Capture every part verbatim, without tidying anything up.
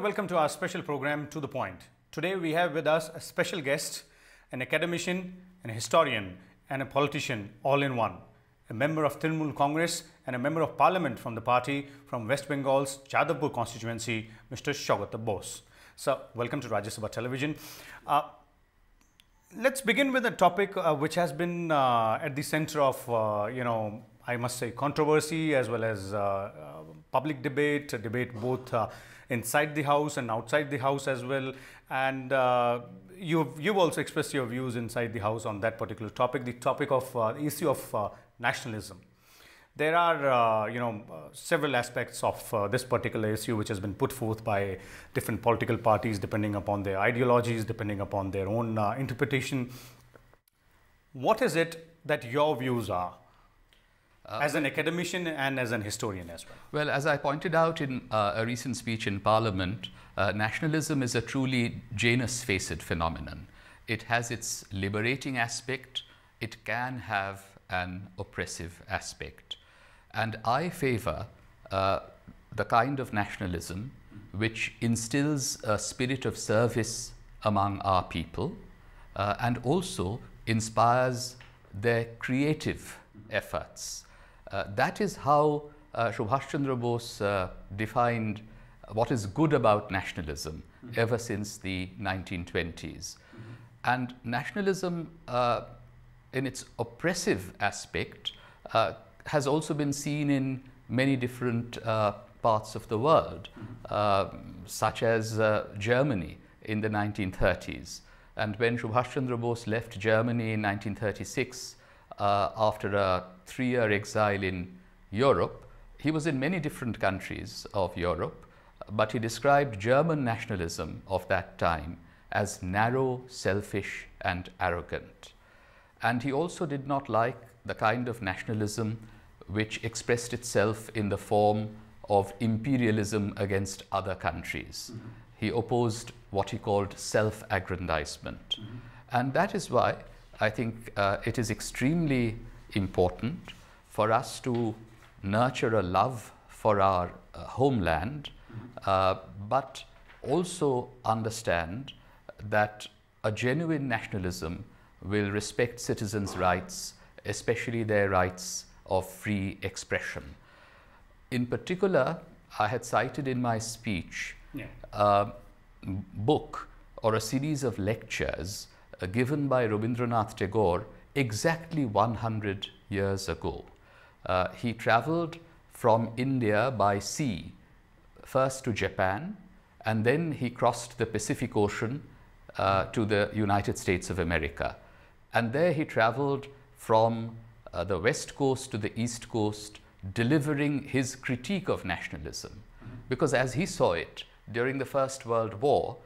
and welcome to our special program, To The Point. Today we have with us a special guest, an academician, an historian and a politician all in one. A member of Trinamool Congress and a member of parliament from the party from West Bengal's Jadavpur constituency, Mister Sugata Bose. So, welcome to Rajya Sabha Television. Uh, let's begin with a topic uh, which has been uh, at the center of, uh, you know, I must say controversy as well as uh, uh, public debate, uh, debate both uh, inside the house and outside the house as well. And uh, you've, you've also expressed your views inside the house on that particular topic, the topic of uh, the issue of uh, nationalism. There are, uh, you know, uh, several aspects of uh, this particular issue which has been put forth by different political parties depending upon their ideologies, depending upon their own uh, interpretation. What is it that your views are? Uh, as an academician and as an historian as well. Well, as I pointed out in uh, a recent speech in Parliament, uh, nationalism is a truly Janus facet phenomenon. It has its liberating aspect, it can have an oppressive aspect. And I favor uh, the kind of nationalism which instills a spirit of service among our people uh, and also inspires their creative efforts. Uh, that is how uh, Subhash Chandra Bose uh, defined what is good about nationalism mm-hmm. ever since the nineteen twenties. Mm-hmm. And nationalism uh, in its oppressive aspect uh, has also been seen in many different uh, parts of the world, mm-hmm. uh, such as uh, Germany in the nineteen thirties. And when Subhash Chandra Bose left Germany in nineteen thirty-six, Uh, after a three-year exile in Europe. He was in many different countries of Europe, but he described German nationalism of that time as narrow, selfish and arrogant. And he also did not like the kind of nationalism which expressed itself in the form of imperialism against other countries. Mm-hmm. He opposed what he called self-aggrandizement. Mm-hmm. And that is why I think uh, it is extremely important for us to nurture a love for our uh, homeland, uh, but also understand that a genuine nationalism will respect citizens' rights, especially their rights of free expression. In particular, I had cited in my speech yeah. a book or a series of lectures given by Rabindranath Tagore exactly one hundred years ago. Uh, he traveled from India by sea, first to Japan, and then he crossed the Pacific Ocean uh, to the United States of America. And there he traveled from uh, the West Coast to the East Coast, delivering his critique of nationalism. Because as he saw it, during the First World War,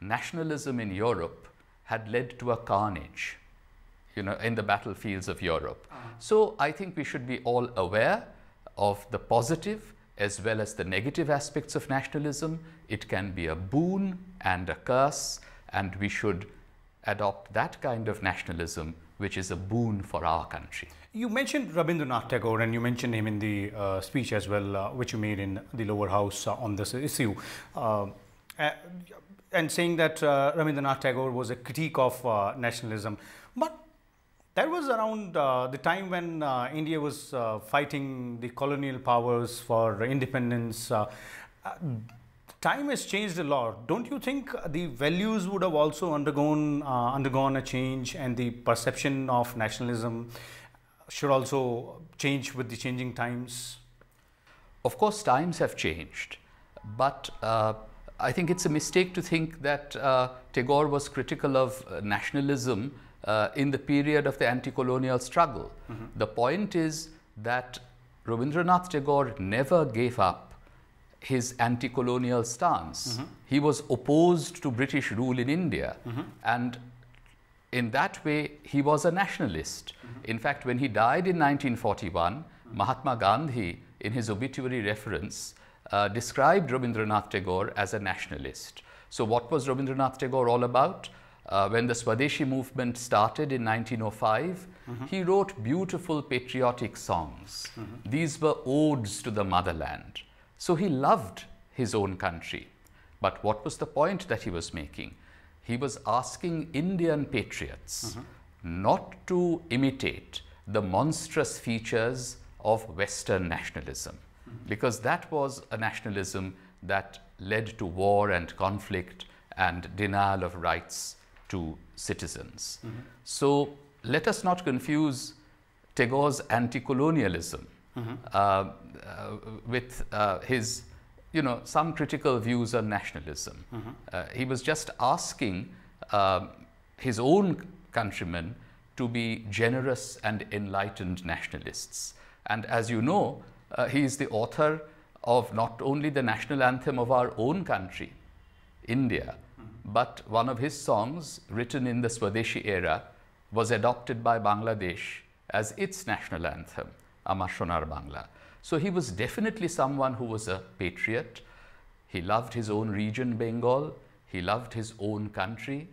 nationalism in Europe had led to a carnage, you know, in the battlefields of Europe. So I think we should be all aware of the positive as well as the negative aspects of nationalism. It can be a boon and a curse, and we should adopt that kind of nationalism which is a boon for our country. You mentioned Rabindranath Tagore, and you mentioned him in the uh, speech as well, uh, which you made in the lower house uh, on this issue. Uh, uh, and saying that uh, Rabindranath Tagore was a critique of uh, nationalism. But that was around uh, the time when uh, India was uh, fighting the colonial powers for independence. Uh, uh, time has changed a lot. Don't you think the values would have also undergone, uh, undergone a change, and the perception of nationalism should also change with the changing times? Of course, times have changed, but uh, I think it's a mistake to think that uh, Tagore was critical of uh, nationalism uh, in the period of the anti-colonial struggle. Mm-hmm. The point is that Rabindranath Tagore never gave up his anti-colonial stance. Mm-hmm. He was opposed to British rule in India, mm-hmm. and in that way he was a nationalist. Mm-hmm. In fact, when he died in nineteen forty-one, mm-hmm. Mahatma Gandhi, in his obituary reference, Uh, described Rabindranath Tagore as a nationalist. So what was Rabindranath Tagore all about? Uh, when the Swadeshi movement started in nineteen oh five, mm-hmm. he wrote beautiful patriotic songs. Mm-hmm. These were odes to the motherland. So he loved his own country. But what was the point that he was making? He was asking Indian patriots mm-hmm. not to imitate the monstrous features of Western nationalism, mm-hmm. because that was a nationalism that led to war and conflict and denial of rights to citizens. Mm-hmm. So let us not confuse Tagore's anti-colonialism mm-hmm. uh, uh, with uh, his, you know, some critical views on nationalism. Mm-hmm. uh, he was just asking uh, his own countrymen to be generous and enlightened nationalists. And as you know, uh, he is the author of not only the national anthem of our own country, India, mm-hmm. but one of his songs, written in the Swadeshi era, was adopted by Bangladesh as its national anthem, Amar Shonar Bangla. So he was definitely someone who was a patriot. He loved his own region, Bengal. He loved his own country,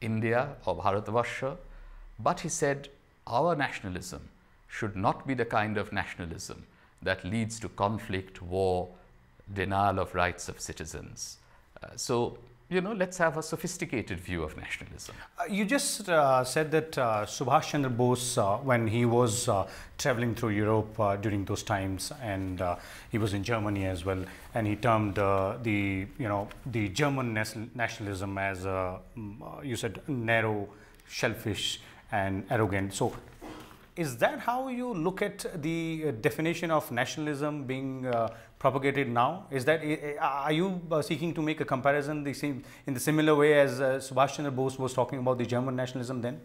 India, or Bharatvarsha. But he said, our nationalism should not be the kind of nationalism that leads to conflict, war, denial of rights of citizens. Uh, so, you know, let's have a sophisticated view of nationalism. Uh, you just uh, said that uh, Subhash Chandra Bose, uh, when he was uh, traveling through Europe uh, during those times, and uh, he was in Germany as well, and he termed uh, the, you know, the German nationalism as, uh, you said, narrow, shellfish, and arrogant. So, is that how you look at the definition of nationalism being uh, propagated now? Is that, are you seeking to make a comparison the same, in the similar way as uh, Subhash Chandra Bose was talking about the German nationalism then?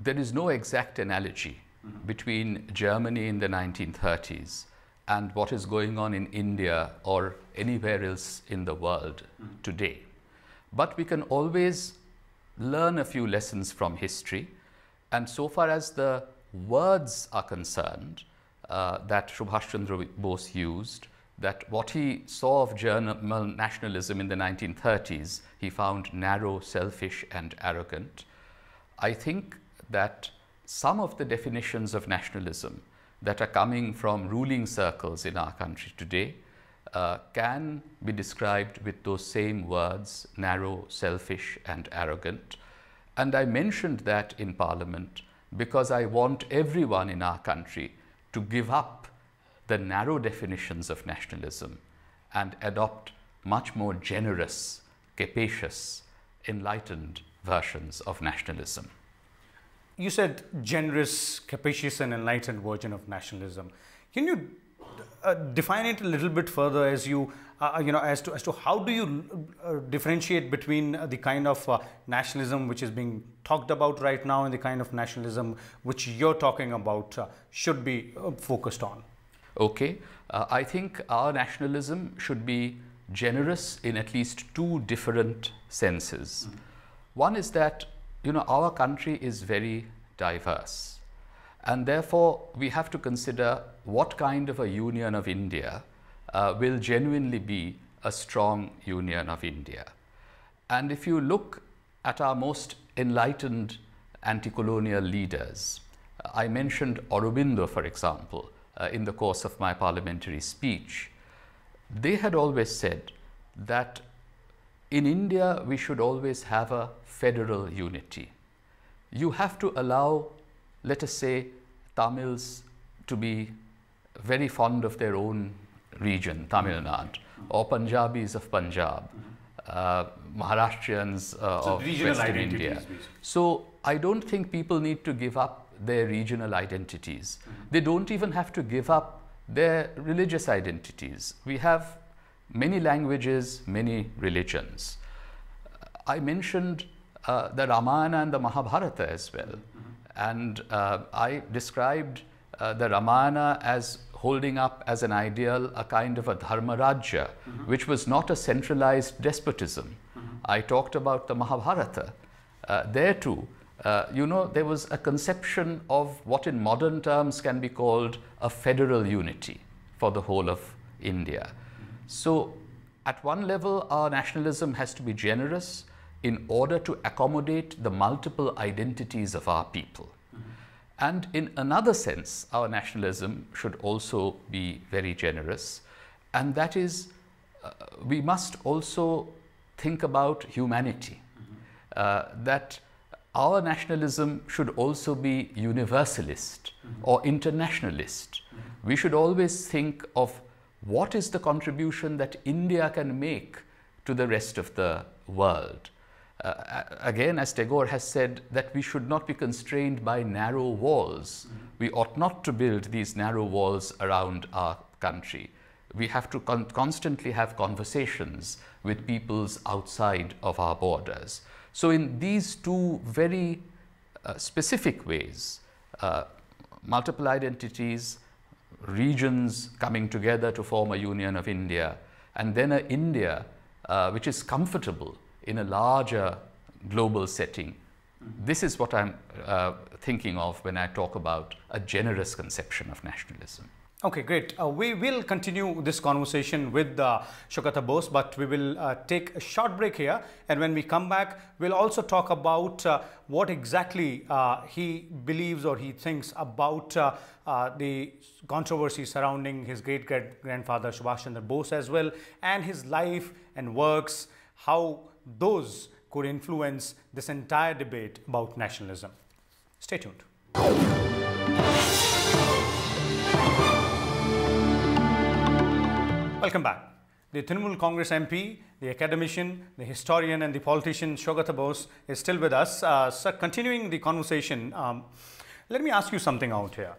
There is no exact analogy mm-hmm. between Germany in the nineteen thirties and what is going on in India or anywhere else in the world mm-hmm. today. But we can always learn a few lessons from history. And so far as the words are concerned uh, that Subhash Chandra Bose used, that what he saw of German nationalism in the nineteen thirties, he found narrow, selfish, and arrogant. I think that some of the definitions of nationalism that are coming from ruling circles in our country today uh, can be described with those same words, narrow, selfish, and arrogant. And I mentioned that in Parliament because I want everyone in our country to give up the narrow definitions of nationalism and adopt much more generous, capacious, enlightened versions of nationalism. You said generous, capacious, and enlightened version of nationalism. Can you uh, define it a little bit further as you Uh, you know, as to as to how do you uh, differentiate between uh, the kind of uh, nationalism which is being talked about right now and the kind of nationalism which you're talking about uh, should be uh, focused on? Okay, uh, I think our nationalism should be generous in at least two different senses. Mm-hmm. One is that, you know, our country is very diverse, and therefore we have to consider what kind of a union of India Uh, will genuinely be a strong union of India. And if you look at our most enlightened anti-colonial leaders, uh, I mentioned Aurobindo, for example, uh, in the course of my parliamentary speech. They had always said that in India we should always have a federal unity. You have to allow, let us say, Tamils to be very fond of their own region, Tamil Nadu, or Punjabis of Punjab, uh, Maharashtrians uh, so of Western India. Basically. So I don't think people need to give up their regional identities. Mm-hmm. They don't even have to give up their religious identities. We have many languages, many religions. I mentioned uh, the Ramayana and the Mahabharata as well. Mm-hmm. And uh, I described uh, the Ramayana as holding up as an ideal a kind of a dharma rajya, mm-hmm. which was not a centralized despotism. Mm-hmm. I talked about the Mahabharata. Uh, there too, uh, you know, there was a conception of what in modern terms can be called a federal unity for the whole of India. Mm-hmm. So at one level, our nationalism has to be generous in order to accommodate the multiple identities of our people. And in another sense, our nationalism should also be very generous, and that is uh, we must also think about humanity, mm-hmm. uh, that our nationalism should also be universalist mm-hmm. or internationalist. Mm-hmm. We should always think of what is the contribution that India can make to the rest of the world. Uh, again, as Tagore has said, that we should not be constrained by narrow walls. Mm-hmm. We ought not to build these narrow walls around our country. We have to con constantly have conversations with peoples outside of our borders. So in these two very uh, specific ways, uh, multiple identities, regions coming together to form a union of India, and then an India uh, which is comfortable in a larger global setting. This is what I'm uh, thinking of when I talk about a generous conception of nationalism. Okay, great. Uh, we will continue this conversation with uh, Sugata Bose, but we will uh, take a short break here. And when we come back, we'll also talk about uh, what exactly uh, he believes or he thinks about uh, uh, the controversy surrounding his great-great-grandfather Subhash Chandra Bose as well, and his life and works, how those could influence this entire debate about nationalism. Stay tuned. Welcome back. The Trinamool Congress M P, the academician, the historian and the politician Sugata Bose is still with us. Uh, sir, continuing the conversation, um, let me ask you something out here.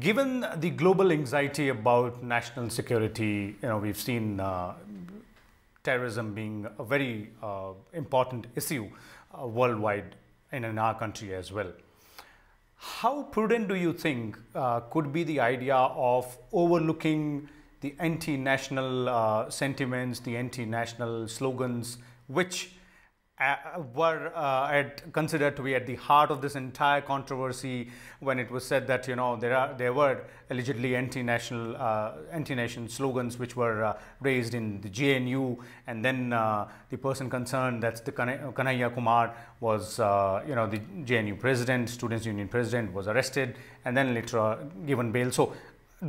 Given the global anxiety about national security, you know, we've seen uh, terrorism being a very uh, important issue uh, worldwide and in our country as well. How prudent do you think uh, could be the idea of overlooking the anti-national uh, sentiments, the anti-national slogans, which uh, were uh, at, considered to be at the heart of this entire controversy, when it was said that, you know, there are there were allegedly anti-national uh, anti-nation slogans which were uh, raised in the J N U, and then uh, the person concerned, that's the Kanhaiya Kumar, was uh, you know, the J N U president, Students Union president, was arrested and then later uh, given bail. So,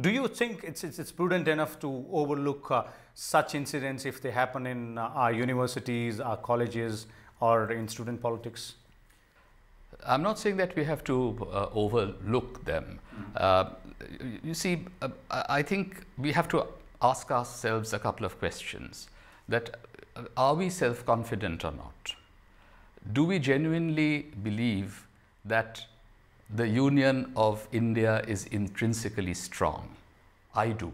do you think it's, it's, it's prudent enough to overlook uh, such incidents if they happen in uh, our universities, our colleges, or in student politics? I'm not saying that we have to uh, overlook them. Mm-hmm. uh, you, you see, uh, I think we have to ask ourselves a couple of questions. That uh, are we self-confident or not? Do we genuinely believe that the union of India is intrinsically strong? I do.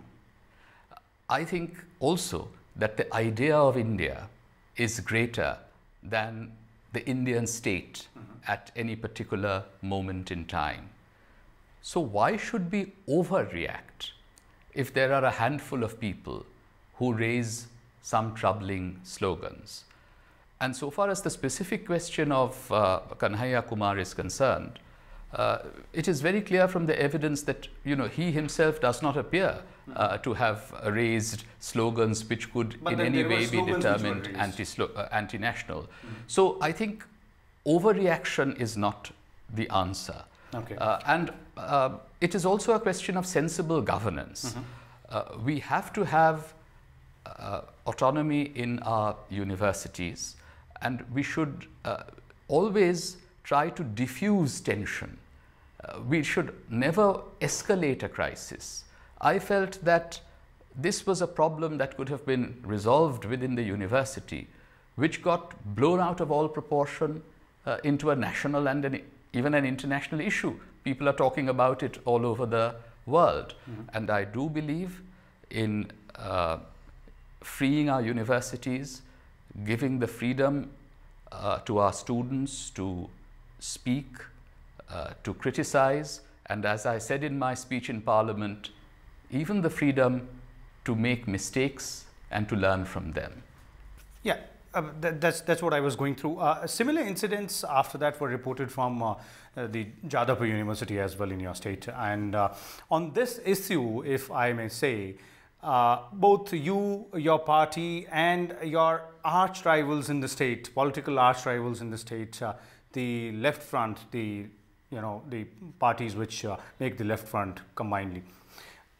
I think also that the idea of India is greater than the Indian state mm-hmm. at any particular moment in time. So why should we overreact if there are a handful of people who raise some troubling slogans? And so far as the specific question of uh, Kanhaiya Kumar is concerned, Uh, it is very clear from the evidence that, you know, he himself does not appear uh, to have raised slogans which could but in any way be determined anti-national. Uh, anti mm-hmm. So I think overreaction is not the answer. Okay. Uh, and uh, it is also a question of sensible governance. Mm-hmm. uh, we have to have uh, autonomy in our universities, and we should uh, always try to diffuse tension. Uh, we should never escalate a crisis. I felt that this was a problem that could have been resolved within the university, which got blown out of all proportion uh, into a national and an, even an international issue. People are talking about it all over the world. Mm-hmm. And I do believe in uh, freeing our universities, giving the freedom uh, to our students to speak, uh, to criticize, and as I said in my speech in Parliament, even the freedom to make mistakes and to learn from them. Yeah, uh, th that's, that's what I was going through. Uh, similar incidents after that were reported from uh, uh, the Jadavpur University as well in your state. And uh, on this issue, if I may say, Uh, both you, your party, and your arch rivals in the state, political arch rivals in the state, uh, the left front, the you know the parties which uh, make the left front combinedly,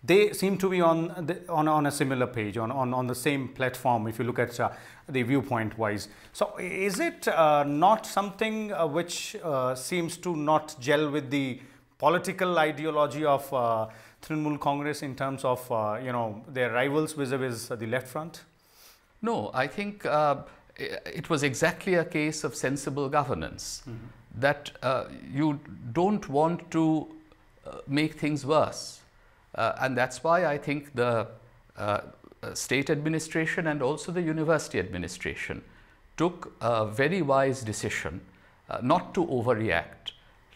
they seem to be on the, on, on a similar page, on, on, on the same platform, if you look at uh, the viewpoint wise. So is it uh, not something uh, which uh, seems to not gel with the political ideology of uh, Trinamool Congress in terms of, uh, you know, their rivals vis-a-vis the left front? No, I think uh, it was exactly a case of sensible governance, mm-hmm. that uh, you don't want to uh, make things worse. Uh, and that's why I think the uh, state administration and also the university administration took a very wise decision uh, not to overreact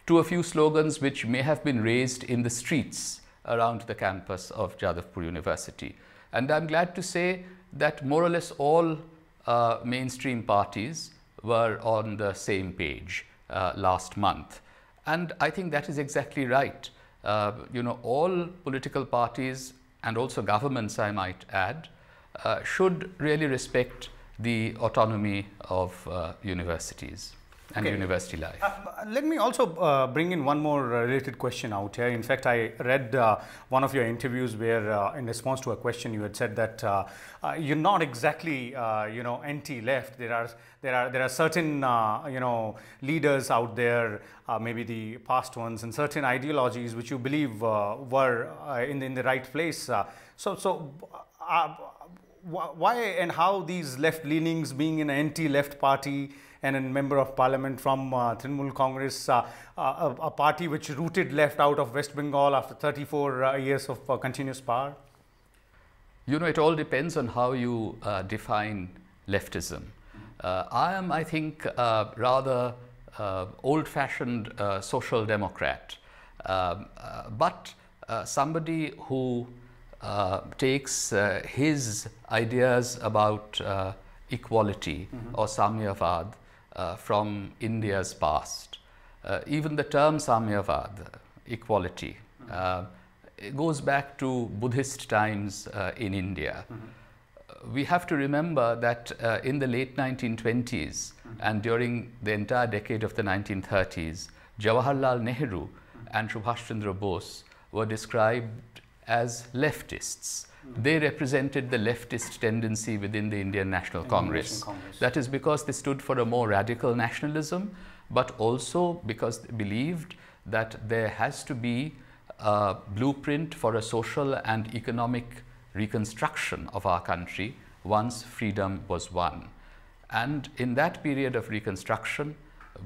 to a few slogans which may have been raised in the streets around the campus of Jadavpur University. And I'm glad to say that more or less all uh, mainstream parties were on the same page uh, last month. And I think that is exactly right. Uh, you know, all political parties and also governments, I might add, uh, should really respect the autonomy of uh, universities and okay. university life. Uh, let me also uh, bring in one more related question out here. In fact, I read uh, one of your interviews where uh, in response to a question you had said that uh, uh, you're not exactly, uh, you know, anti-left. There are There are, there are certain, uh, you know, leaders out there, uh, maybe the past ones, and certain ideologies which you believe uh, were uh, in, in the right place. Uh, so, so uh, why and how these left leanings, being an anti-left party and a member of parliament from uh, Trinamool Congress, uh, a, a party which rooted left out of West Bengal after thirty-four uh, years of uh, continuous power? You know, it all depends on how you uh, define leftism. Uh, I am, I think, uh, rather uh, old-fashioned uh, social democrat, uh, uh, but uh, somebody who uh, takes uh, his ideas about uh, equality mm-hmm. or samyavad uh, from India's past. Uh, even the term samyavad, equality, mm-hmm. uh, it goes back to Buddhist times uh, in India. Mm-hmm. We have to remember that uh, in the late nineteen twenties mm-hmm. and during the entire decade of the nineteen thirties, Jawaharlal Nehru mm-hmm. and Subhash Chandra Bose were described as leftists. Mm-hmm. They represented the leftist tendency within the Indian National Indian Congress. National Congress. That is because they stood for a more radical nationalism, but also because they believed that there has to be a blueprint for a social and economic reconstruction of our country once freedom was won. And in that period of reconstruction,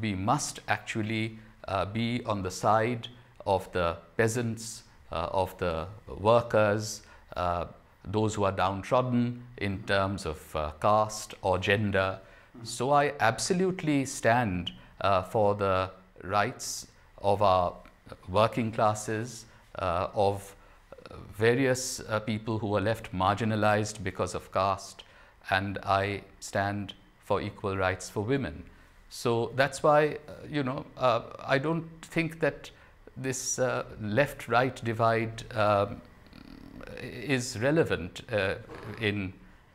we must actually uh, be on the side of the peasants, uh, of the workers, uh, those who are downtrodden in terms of uh, caste or gender. So I absolutely stand uh, for the rights of our working classes, uh, of various uh, people who were left marginalized because of caste, and I stand for equal rights for women. So that's why, uh, you know, uh, I don't think that this uh, left-right divide uh, is relevant uh, in,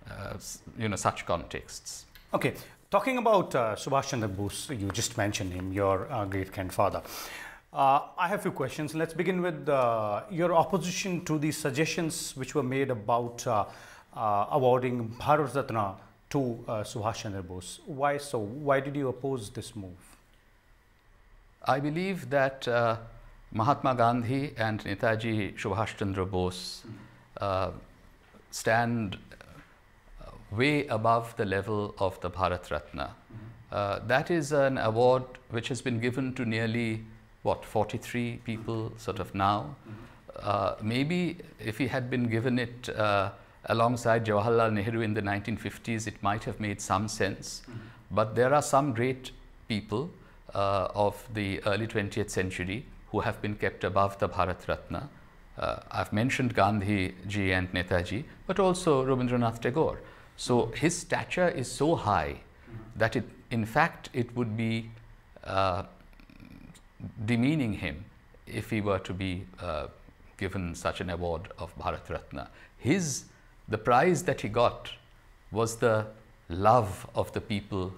uh, you know, such contexts. Okay. Talking about uh, Subhash Chandra Bose, you just mentioned him, your uh, great-grandfather. Uh, I have a few questions. Let's begin with uh, your opposition to the suggestions which were made about uh, uh, awarding Bharat Ratna to uh, Subhash Chandra Bose. Why so? Why did you oppose this move? I believe that uh, Mahatma Gandhi and Netaji Subhash Chandra Bose uh, stand way above the level of the Bharat Ratna. Uh, that is an award which has been given to nearly what, forty-three people sort of now. Uh, maybe if he had been given it uh, alongside Jawaharlal Nehru in the nineteen fifties, it might have made some sense. Mm-hmm. But there are some great people uh, of the early twentieth century who have been kept above the Bharat Ratna. Uh, I've mentioned Gandhi ji and Netaji, but also Rabindranath Tagore. So his stature is so high that it, in fact, it would be uh, demeaning him if he were to be uh, given such an award of Bharat Ratna. His, the prize that he got was the love of the people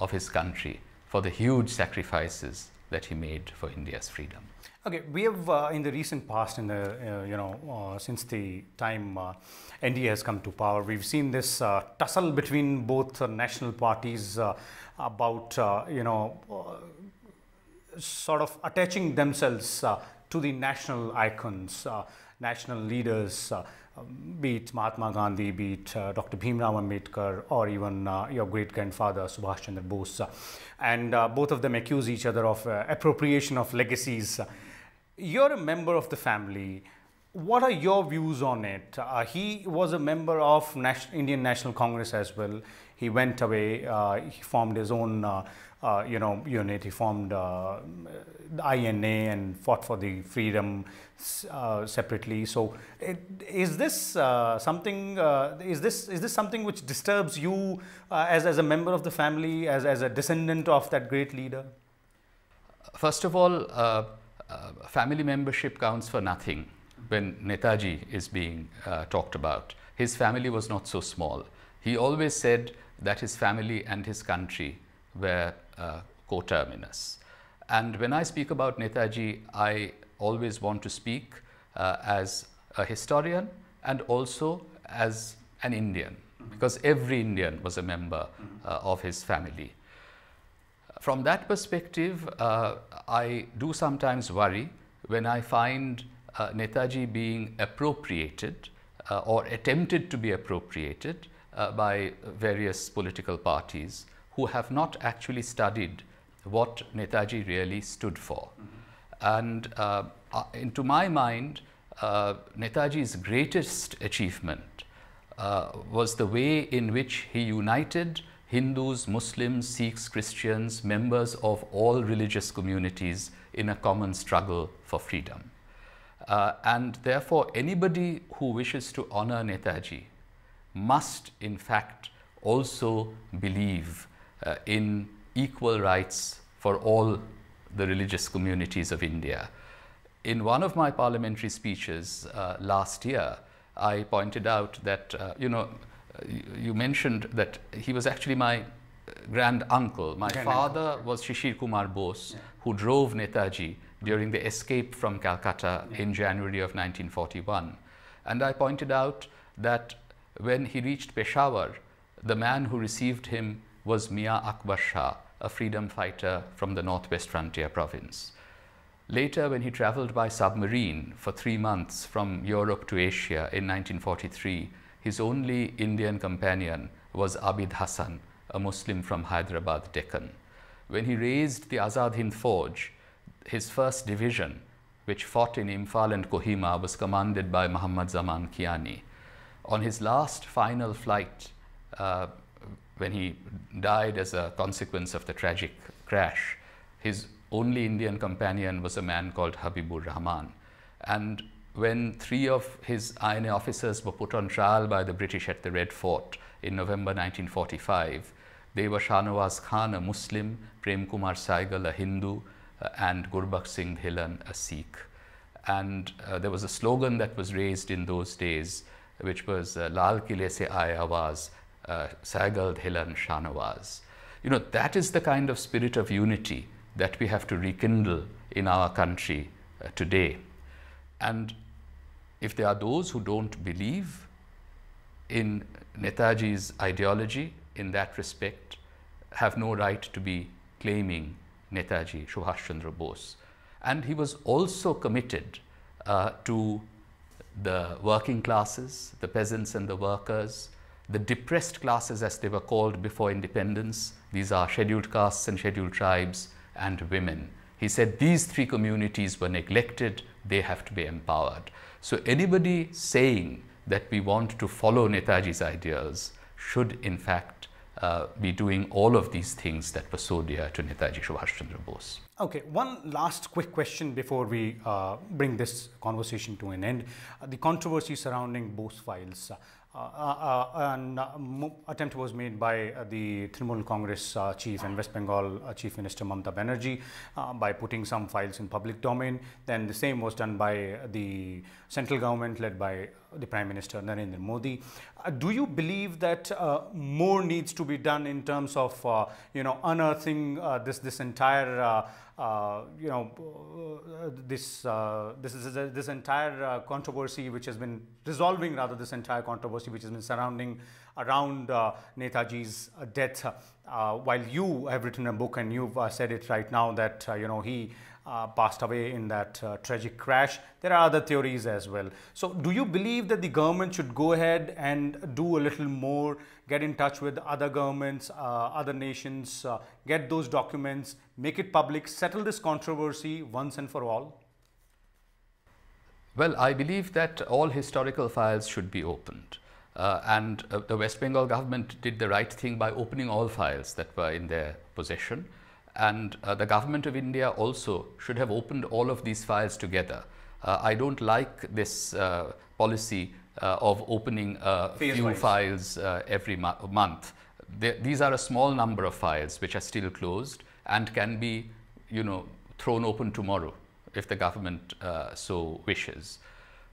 of his country for the huge sacrifices that he made for India's freedom. Okay, we have uh, in the recent past, in the uh, you know uh, since the time uh, N D A has come to power, we've seen this uh, tussle between both uh, national parties uh, about uh, you know uh, sort of attaching themselves uh, to the national icons, uh, national leaders. Uh, Be it Mahatma Gandhi, be it uh, Doctor Bhimrao Ambedkar, or even uh, your great-grandfather Subhash Chandra Bose, and uh, both of them accuse each other of uh, appropriation of legacies. You're a member of the family. What are your views on it? Uh, he was a member of National, Indian National Congress as well. He went away. Uh, he formed his own, uh, uh, you know, unit. He formed uh, the I N A and fought for the freedom uh, separately. So, it, is this uh, something? Uh, is this is this something which disturbs you uh, as as a member of the family, as as a descendant of that great leader? First of all, uh, uh, family membership counts for nothing. When Netaji is being uh, talked about, his family was not so small. He always said that his family and his country were uh, coterminous. And when I speak about Netaji, I always want to speak uh, as a historian and also as an Indian, because every Indian was a member uh, of his family. From that perspective, uh, I do sometimes worry when I find Uh, Netaji being appropriated uh, or attempted to be appropriated uh, by various political parties who have not actually studied what Netaji really stood for. Mm-hmm. And uh, uh, into my mind, uh, Netaji's greatest achievement uh, was the way in which he united Hindus, Muslims, Sikhs, Christians, members of all religious communities in a common struggle for freedom. Uh, and therefore, anybody who wishes to honor Netaji must, in fact, also believe uh, in equal rights for all the religious communities of India. In one of my parliamentary speeches uh, last year, I pointed out that, uh, you know, you mentioned that he was actually my grand uncle. My grand father uncle. was Shishir Kumar Bose, yeah. who drove Netaji during the escape from Calcutta yeah. in January of nineteen forty-one. And I pointed out that when he reached Peshawar, the man who received him was Mia Akbar Shah, a freedom fighter from the Northwest Frontier province. Later, when he traveled by submarine for three months from Europe to Asia in nineteen forty-three, his only Indian companion was Abid Hassan, a Muslim from Hyderabad, Deccan. When he raised the Azad Hind forge, his first division, which fought in Imphal and Kohima, was commanded by Muhammad Zaman Kiani. On his last final flight, uh, when he died as a consequence of the tragic crash, his only Indian companion was a man called Habibur Rahman. And when three of his I N A officers were put on trial by the British at the Red Fort in November nineteen forty-five, they were Shah Nawaz Khan, a Muslim, Prem Kumar Saigal, a Hindu, and Gurbak Singh Dhillan, a Sikh. And uh, there was a slogan that was raised in those days, which was uh, Lal Kile se aaye awaaz, uh, Saigal Dhillan Shah Nawaz. You know, that is the kind of spirit of unity that we have to rekindle in our country uh, today. And if there are those who don't believe in Netaji's ideology in that respect, have no right to be claiming Netaji Subhash Chandra Bose. And he was also committed uh, to the working classes, the peasants and the workers, the depressed classes as they were called before independence. These are scheduled castes and scheduled tribes and women. He said these three communities were neglected, they have to be empowered. So anybody saying that we want to follow Netaji's ideals should in fact Uh, be doing all of these things that were so dear to Netaji Subhash Chandra Bose. Okay, one last quick question before we uh, bring this conversation to an end. Uh, the controversy surrounding Bose files. Uh, uh, uh, an uh, attempt was made by uh, the Trinamool Congress uh, chief and West Bengal uh, Chief Minister Mamata Banerjee uh, by putting some files in public domain. Then the same was done by the central government led by the Prime Minister Narendra Modi. Uh, do you believe that uh, more needs to be done in terms of uh, you know unearthing uh, this this entire uh, uh, you know, this uh, this is this, this entire uh, controversy which has been resolving, rather this entire controversy which has been surrounding around uh, Netaji's uh, death. Uh, while you have written a book and you've uh, said it right now that uh, you know he uh, passed away in that uh, tragic crash, there are other theories as well. So, do you believe that the government should go ahead and do a little more, get in touch with other governments, uh, other nations, uh, get those documents, make it public, settle this controversy once and for all? Well, I believe that all historical files should be opened. Uh, and uh, the West Bengal government did the right thing by opening all files that were in their possession, and uh, the government of India also should have opened all of these files together. Uh, I don't like this uh, policy uh, of opening uh, few files, files uh, every mo month. They, these are a small number of files which are still closed and can be, you know, thrown open tomorrow if the government uh, so wishes.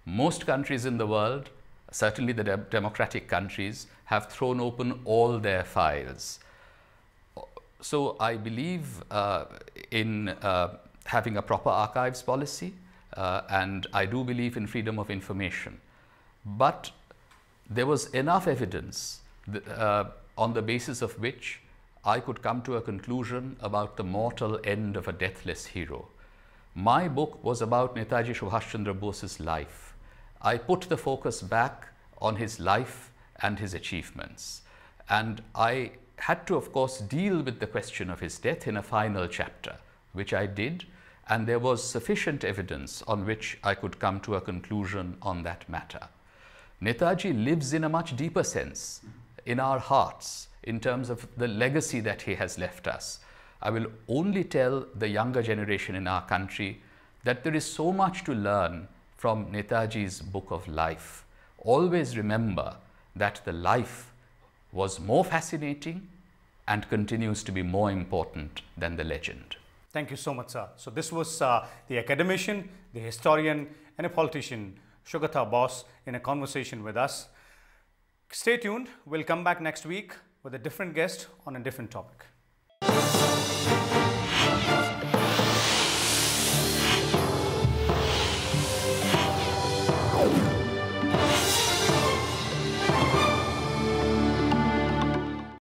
Most countries in the world, certainly the de democratic countries, have thrown open all their files. So I believe uh, in uh, having a proper archives policy, uh, and I do believe in freedom of information. But there was enough evidence that, uh, on the basis of which I could come to a conclusion about the mortal end of a deathless hero. My book was about Netaji Subhash Chandra Bose's life. I put the focus back on his life and his achievements, and I had to, of course, deal with the question of his death in a final chapter, which I did, and there was sufficient evidence on which I could come to a conclusion on that matter. Netaji lives in a much deeper sense in our hearts in terms of the legacy that he has left us. I will only tell the younger generation in our country that there is so much to learn from Netaji's book of life. Always remember that the life was more fascinating and continues to be more important than the legend. Thank you so much, sir. So this was uh, the academician, the historian and a politician, Sugata Bose, in a conversation with us. Stay tuned. We'll come back next week with a different guest on a different topic.